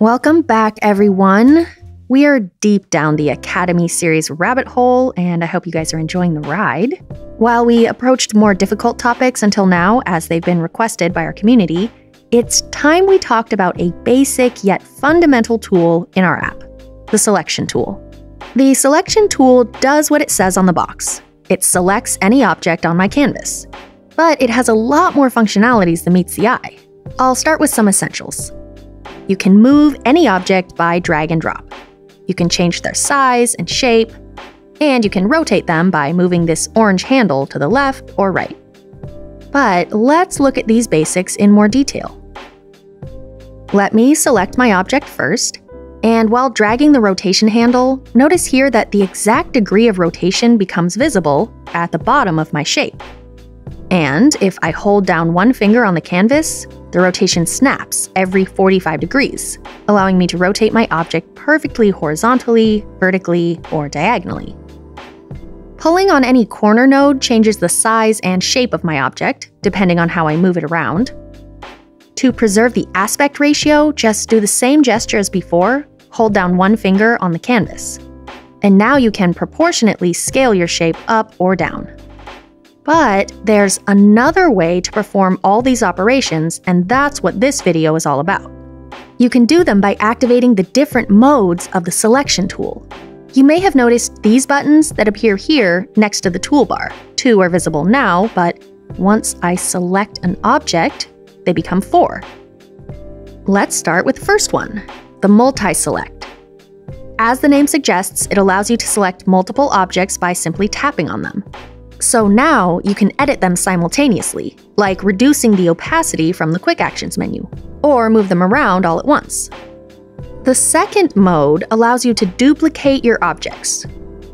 Welcome back, everyone. We are deep down the Academy series rabbit hole, and I hope you guys are enjoying the ride. While we approached more difficult topics until now, as they've been requested by our community, it's time we talked about a basic yet fundamental tool in our app, the selection tool. The selection tool does what it says on the box. It selects any object on my canvas, but it has a lot more functionalities than meets the eye. I'll start with some essentials. You can move any object by drag and drop. You can change their size and shape, and you can rotate them by moving this orange handle to the left or right. But let's look at these basics in more detail. Let me select my object first, and while dragging the rotation handle, notice here that the exact degree of rotation becomes visible at the bottom of my shape. And if I hold down one finger on the canvas, the rotation snaps every 45 degrees, allowing me to rotate my object perfectly horizontally, vertically, or diagonally. Pulling on any corner node changes the size and shape of my object, depending on how I move it around. To preserve the aspect ratio, just do the same gesture as before, hold down one finger on the canvas. And now you can proportionately scale your shape up or down. But there's another way to perform all these operations, and that's what this video is all about. You can do them by activating the different modes of the selection tool. You may have noticed these buttons that appear here next to the toolbar. Two are visible now, but once I select an object, they become four. Let's start with the first one, the multi-select. As the name suggests, it allows you to select multiple objects by simply tapping on them. So now you can edit them simultaneously, like reducing the opacity from the Quick Actions menu, or move them around all at once. The second mode allows you to duplicate your objects.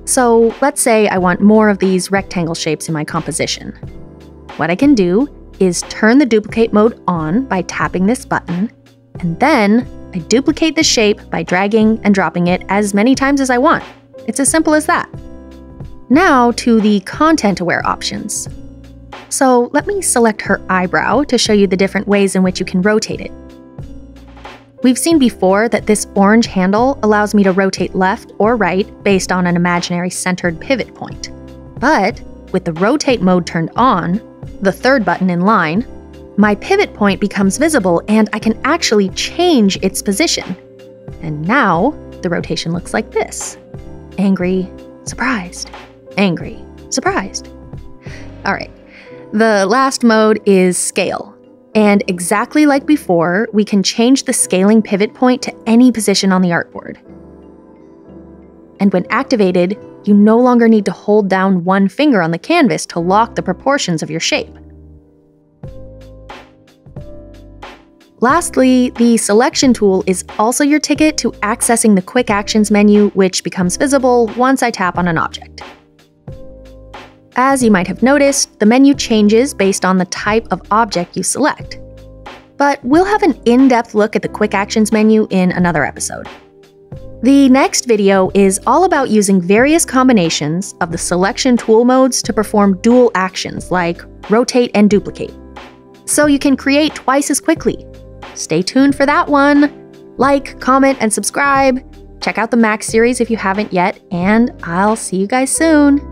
So let's say I want more of these rectangle shapes in my composition. What I can do is turn the duplicate mode on by tapping this button, and then I duplicate the shape by dragging and dropping it as many times as I want. It's as simple as that. Now to the content-aware options. So let me select her eyebrow to show you the different ways in which you can rotate it. We've seen before that this orange handle allows me to rotate left or right based on an imaginary centered pivot point. But with the rotate mode turned on, the third button in line, my pivot point becomes visible and I can actually change its position. And now the rotation looks like this. Angry, surprised. Angry, surprised. All right, the last mode is scale. And exactly like before, we can change the scaling pivot point to any position on the artboard. And when activated, you no longer need to hold down one finger on the canvas to lock the proportions of your shape. Lastly, the selection tool is also your ticket to accessing the Quick Actions menu, which becomes visible once I tap on an object. As you might have noticed, the menu changes based on the type of object you select. But we'll have an in-depth look at the Quick Actions menu in another episode. The next video is all about using various combinations of the selection tool modes to perform dual actions like rotate and duplicate, so you can create twice as quickly. Stay tuned for that one. Like, comment, and subscribe. Check out the Max series if you haven't yet, and I'll see you guys soon.